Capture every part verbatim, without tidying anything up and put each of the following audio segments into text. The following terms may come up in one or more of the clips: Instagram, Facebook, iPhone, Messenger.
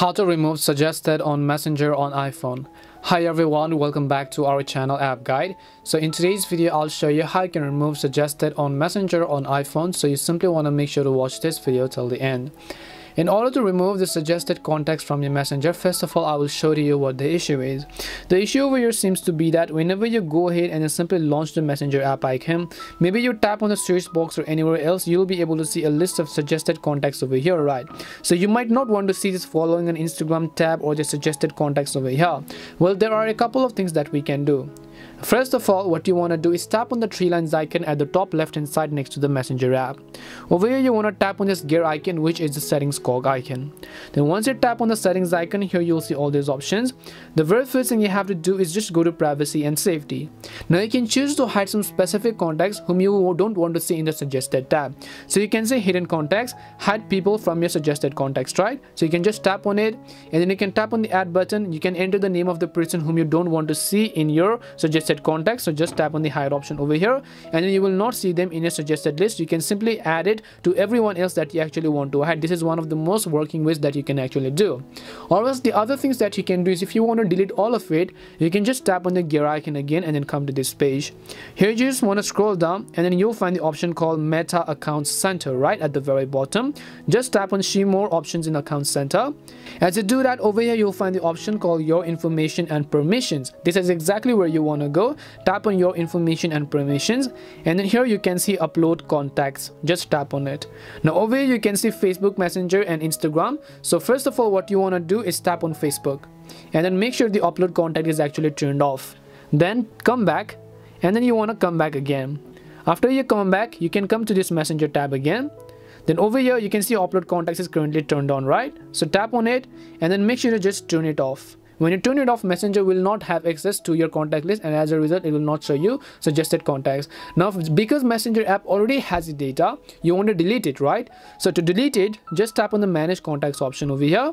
How to remove suggested on Messenger on iPhone. Hi everyone, welcome back to our channel app guide. So in today's video I'll show you how you can remove suggested on Messenger on iPhone, so you simply want to make sure to watch this video till the end. In order to remove the suggested contacts from your Messenger, first of all I will show you what the issue is. The issue over here seems to be that whenever you go ahead and you simply launch the Messenger app icon, maybe you tap on the search box or anywhere else, you'll be able to see a list of suggested contacts over here, right? So you might not want to see this following an Instagram tab or the suggested contacts over here. Well, there are a couple of things that we can do. First of all, what you want to do is tap on the three lines icon at the top left hand side next to the Messenger app. Over here you want to tap on this gear icon, which is the settings cog icon. Then once you tap on the settings icon, here you'll see all these options. The very first thing you have to do is just go to privacy and safety. Now you can choose to hide some specific contacts whom you don't want to see in the suggested tab. So you can say hidden contacts, hide people from your suggested contacts, right? So you can just tap on it and then you can tap on the add button. You can enter the name of the person whom you don't want to see in your suggested contacts. So just tap on the hide option over here and then you will not see them in your suggested list. You can simply add it to everyone else that you actually want to hide. This is one of the most working ways that you can actually do. Or else the other things that you can do is, if you want to delete all of it, you can just tap on the gear icon again and then come to this page. Here you just want to scroll down and then you'll find the option called Meta Account Center right at the very bottom. Just tap on see more options in Account Center. As you do that, over here you'll find the option called Your Information and Permissions. This is exactly where you want to go. Tap on Your Information and Permissions and then here you can see Upload Contacts. Just tap on it. Now over here you can see Facebook, Messenger and Instagram. So first of all what you want to do is tap on Facebook and then make sure the upload contact is actually turned off. Then come back and then you want to come back again. After you come back, you can come to this Messenger tab again. Then over here you can see upload contacts is currently turned on, right? So tap on it and then make sure to just turn it off. When you turn it off, Messenger will not have access to your contact list and as a result it will not show you suggested contacts. Now because Messenger app already has the data, you want to delete it, right? So to delete it, just tap on the manage contacts option over here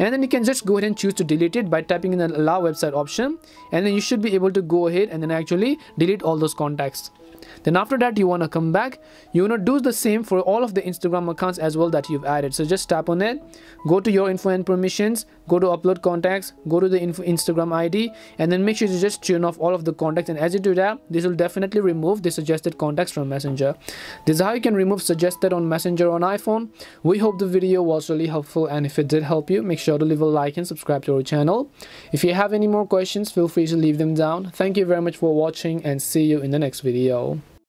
and then you can just go ahead and choose to delete it by tapping in the allow website option and then you should be able to go ahead and then actually delete all those contacts. Then after that you want to come back, you want to do the same for all of the Instagram accounts as well that you've added. So just tap on it, go to Your Info and Permissions, go to Upload Contacts, go to the info Instagram I D and then make sure you just turn off all of the contacts, and as you do that, this will definitely remove the suggested contacts from Messenger. This is how you can remove suggested on Messenger on iPhone. We hope the video was really helpful, and if it did help you, make sure to leave a like and subscribe to our channel. If you have any more questions, feel free to leave them down. Thank you very much for watching and see you in the next video.